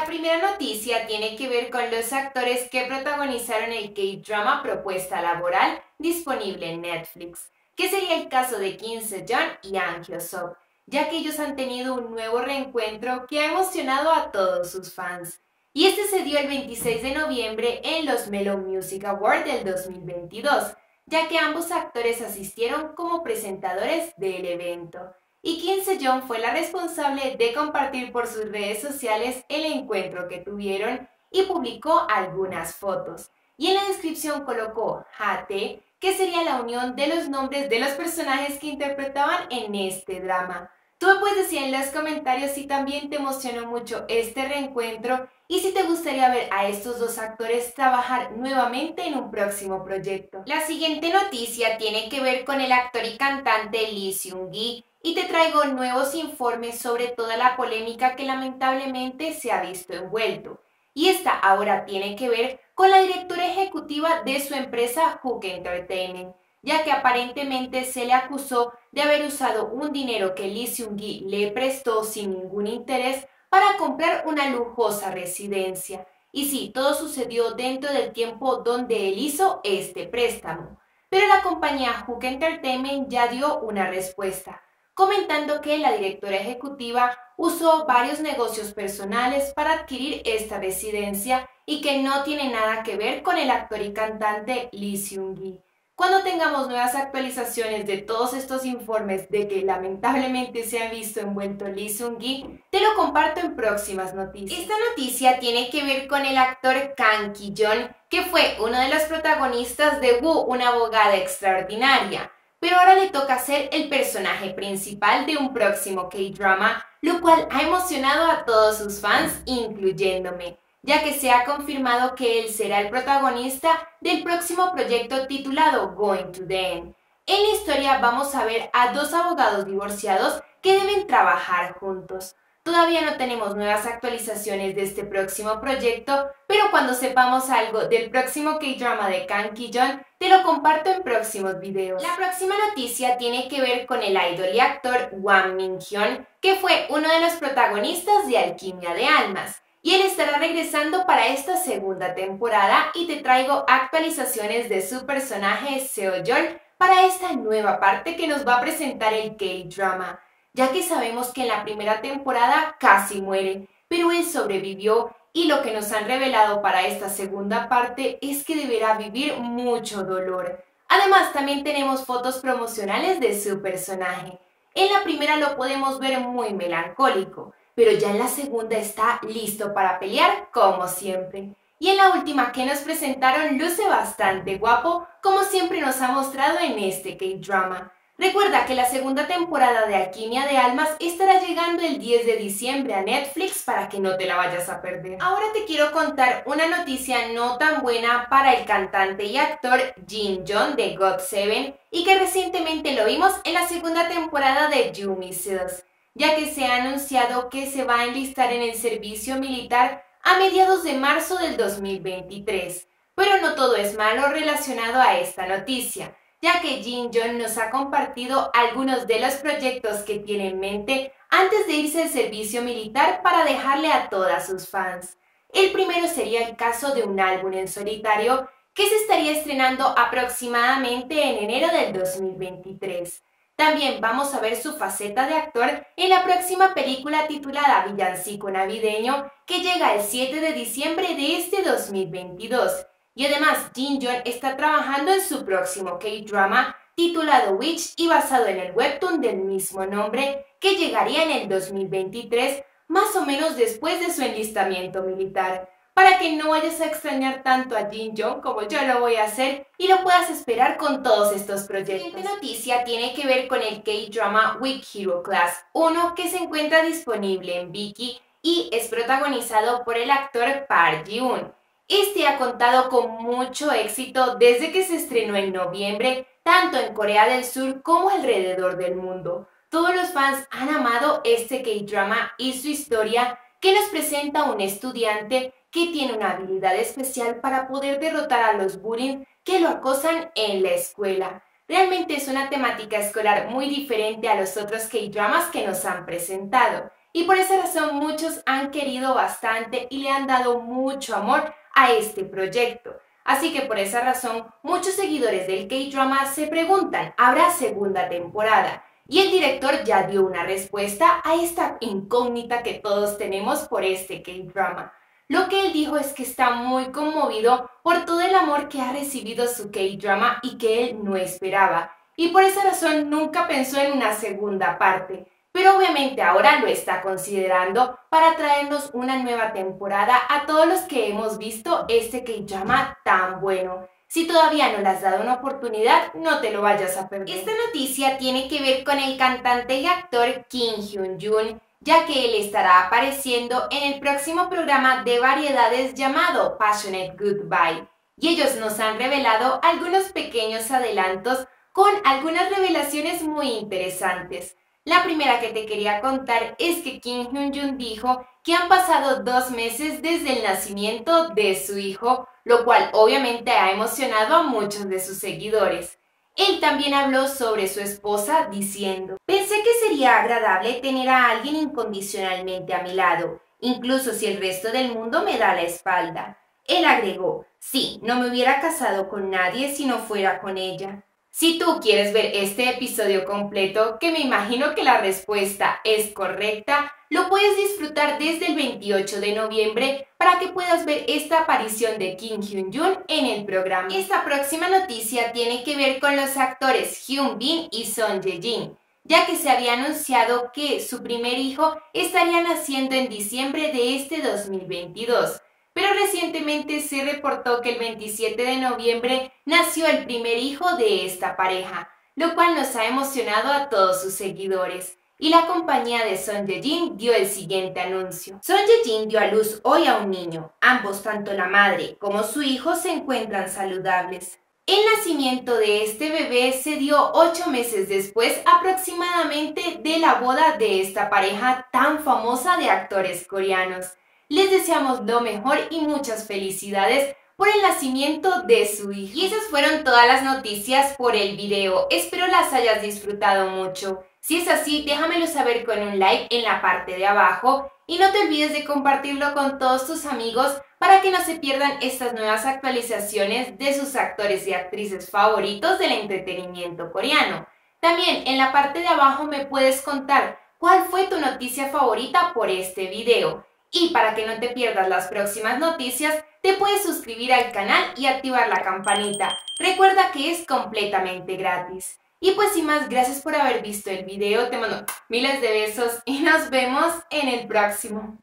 La primera noticia tiene que ver con los actores que protagonizaron el K-drama Propuesta Laboral disponible en Netflix, que sería el caso de Kim Se-jeong y Ahn Hyo-seop, ya que ellos han tenido un nuevo reencuentro que ha emocionado a todos sus fans. Y este se dio el 26 de noviembre en los Melon Music Awards del 2022, ya que ambos actores asistieron como presentadores del evento. Y Kim Se-jeong fue la responsable de compartir por sus redes sociales el encuentro que tuvieron y publicó algunas fotos. Y en la descripción colocó HaTae, que sería la unión de los nombres de los personajes que interpretaban en este drama. Tú me puedes decir en los comentarios si también te emocionó mucho este reencuentro y si te gustaría ver a estos dos actores trabajar nuevamente en un próximo proyecto. La siguiente noticia tiene que ver con el actor y cantante Lee Seung Gi, y te traigo nuevos informes sobre toda la polémica que lamentablemente se ha visto envuelto. Y esta ahora tiene que ver con la directora ejecutiva de su empresa Hook Entertainment, ya que aparentemente se le acusó de haber usado un dinero que Lee Seung Gi le prestó sin ningún interés para comprar una lujosa residencia. Y sí, todo sucedió dentro del tiempo donde él hizo este préstamo. Pero la compañía Hook Entertainment ya dio una respuesta, comentando que la directora ejecutiva usó varios negocios personales para adquirir esta residencia y que no tiene nada que ver con el actor y cantante Lee Seung Gi. Cuando tengamos nuevas actualizaciones de todos estos informes de que lamentablemente se ha visto envuelto Lee Seung Gi, te lo comparto en próximas noticias. Esta noticia tiene que ver con el actor Kang Ki-young, que fue uno de los protagonistas de Wu, una abogada extraordinaria. Pero ahora le toca ser el personaje principal de un próximo K-drama, lo cual ha emocionado a todos sus fans, incluyéndome, ya que se ha confirmado que él será el protagonista del próximo proyecto titulado Going to Den. En la historia vamos a ver a dos abogados divorciados que deben trabajar juntos. Todavía no tenemos nuevas actualizaciones de este próximo proyecto, pero cuando sepamos algo del próximo K-drama de Kang Ki-young, te lo comparto en próximos videos. La próxima noticia tiene que ver con el idol y actor Hwang Min-hyun, que fue uno de los protagonistas de Alquimia de Almas, y él estará regresando para esta segunda temporada, y te traigo actualizaciones de su personaje Seo-yeol para esta nueva parte que nos va a presentar el K-drama, ya que sabemos que en la primera temporada casi muere, pero él sobrevivió, y lo que nos han revelado para esta segunda parte es que deberá vivir mucho dolor. Además, también tenemos fotos promocionales de su personaje. En la primera lo podemos ver muy melancólico, pero ya en la segunda está listo para pelear como siempre. Y en la última que nos presentaron luce bastante guapo, como siempre nos ha mostrado en este K-drama. Recuerda que la segunda temporada de Alquimia de Almas estará llegando el 10 de diciembre a Netflix para que no te la vayas a perder. Ahora te quiero contar una noticia no tan buena para el cantante y actor Jin Jong de GOT7, y que recientemente lo vimos en la segunda temporada de Yumi's Cells, ya que se ha anunciado que se va a enlistar en el servicio militar a mediados de marzo del 2023. Pero no todo es malo relacionado a esta noticia, ya que Jin Jong nos ha compartido algunos de los proyectos que tiene en mente antes de irse al servicio militar para dejarle a todas sus fans. El primero sería el caso de un álbum en solitario que se estaría estrenando aproximadamente en enero del 2023. También vamos a ver su faceta de actor en la próxima película titulada Villancico Navideño, que llega el 7 de diciembre de este 2022. Y además, Jin Jong está trabajando en su próximo K-drama titulado Witch y basado en el webtoon del mismo nombre, que llegaría en el 2023, más o menos después de su enlistamiento militar. Para que no vayas a extrañar tanto a Jin Jong como yo lo voy a hacer y lo puedas esperar con todos estos proyectos. La siguiente noticia tiene que ver con el K-drama Weak Hero Class 1, que se encuentra disponible en Viki y es protagonizado por el actor Park Ji-hoon. Este ha contado con mucho éxito desde que se estrenó en noviembre, tanto en Corea del Sur como alrededor del mundo. Todos los fans han amado este K-drama y su historia, que nos presenta un estudiante que tiene una habilidad especial para poder derrotar a los bullying que lo acosan en la escuela. Realmente es una temática escolar muy diferente a los otros K-dramas que nos han presentado. y por esa razón muchos han querido bastante y le han dado mucho amor a este proyecto. Así que por esa razón muchos seguidores del K-drama se preguntan, ¿habrá segunda temporada? Y el director ya dio una respuesta a esta incógnita que todos tenemos por este K-drama. Lo que él dijo es que está muy conmovido por todo el amor que ha recibido su K-drama y que él no esperaba. Y por esa razón nunca pensó en una segunda parte, pero obviamente ahora lo está considerando para traernos una nueva temporada a todos los que hemos visto este K-drama tan bueno. Si todavía no le has dado una oportunidad, no te lo vayas a perder. Esta noticia tiene que ver con el cantante y actor Kim Hyun Joong, ya que él estará apareciendo en el próximo programa de variedades llamado Passionate Goodbye. Y ellos nos han revelado algunos pequeños adelantos con algunas revelaciones muy interesantes. La primera que te quería contar es que Kim Hyun Joong dijo que han pasado 2 meses desde el nacimiento de su hijo, lo cual obviamente ha emocionado a muchos de sus seguidores. Él también habló sobre su esposa diciendo: pensé que sería agradable tener a alguien incondicionalmente a mi lado, incluso si el resto del mundo me da la espalda. Él agregó: sí, no me hubiera casado con nadie si no fuera con ella. Si tú quieres ver este episodio completo, que me imagino que la respuesta es correcta, lo puedes disfrutar desde el 28 de noviembre para que puedas ver esta aparición de Kim Hyun Joong en el programa. Esta próxima noticia tiene que ver con los actores Hyun Bin y Son Ye-jin, ya que se había anunciado que su primer hijo estaría naciendo en diciembre de este 2022. Pero recientemente se reportó que el 27 de noviembre nació el primer hijo de esta pareja, lo cual nos ha emocionado a todos sus seguidores. Y la compañía de Son Ye-jin dio el siguiente anuncio. Son Ye-jin dio a luz hoy a un niño. Ambos, tanto la madre como su hijo, se encuentran saludables. El nacimiento de este bebé se dio 8 meses después aproximadamente de la boda de esta pareja tan famosa de actores coreanos. Les deseamos lo mejor y muchas felicidades por el nacimiento de su hijo. Y esas fueron todas las noticias por el video. Espero las hayas disfrutado mucho. Si es así, déjamelo saber con un like en la parte de abajo y no te olvides de compartirlo con todos tus amigos para que no se pierdan estas nuevas actualizaciones de sus actores y actrices favoritos del entretenimiento coreano. También en la parte de abajo me puedes contar cuál fue tu noticia favorita por este video. Y para que no te pierdas las próximas noticias, te puedes suscribir al canal y activar la campanita. Recuerda que es completamente gratis. Y pues sin más, gracias por haber visto el video, te mando miles de besos y nos vemos en el próximo.